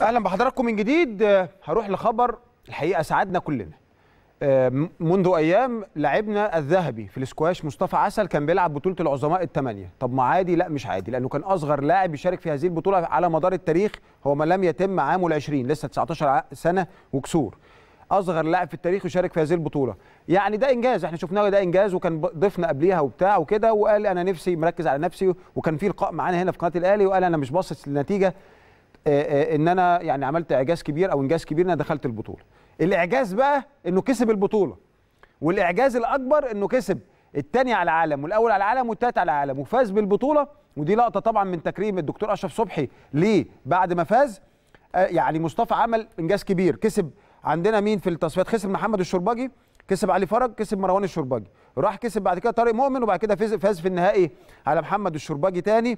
اهلا بحضراتكم من جديد. هروح لخبر الحقيقه سعدنا كلنا. منذ ايام لعبنا الذهبي في الاسكواش مصطفى عسل كان بيلعب بطوله العظماء الثمانية. طب ما عادي؟ لا مش عادي، لانه كان اصغر لاعب يشارك في هذه البطوله على مدار التاريخ هو ما لم يتم عامه ال20، لسه 19 سنه وكسور. اصغر لاعب في التاريخ يشارك في هذه البطوله، يعني ده انجاز، احنا شفناه ده انجاز، وكان ضيفنا قبليها وبتاع وكده، وقال انا نفسي مركز على نفسي، وكان في لقاء معانا هنا في قناه الاهلي وقال انا مش باصص للنتيجه، ان انا يعني عملت اعجاز كبير او انجاز كبير ان انا دخلت البطوله. الاعجاز بقى انه كسب البطوله، والاعجاز الاكبر انه كسب الثاني على العالم والاول على العالم والثالث على العالم وفاز بالبطوله. ودي لقطه طبعا من تكريم الدكتور اشرف صبحي ليه بعد ما فاز. يعني مصطفى عمل انجاز كبير، كسب عندنا مين في التصفيات؟ خسر محمد الشوربجي، كسب علي فرج، كسب مروان الشوربجي، راح كسب بعد كده طارق مؤمن، وبعد كده فاز في النهائي على محمد الشوربجي تاني،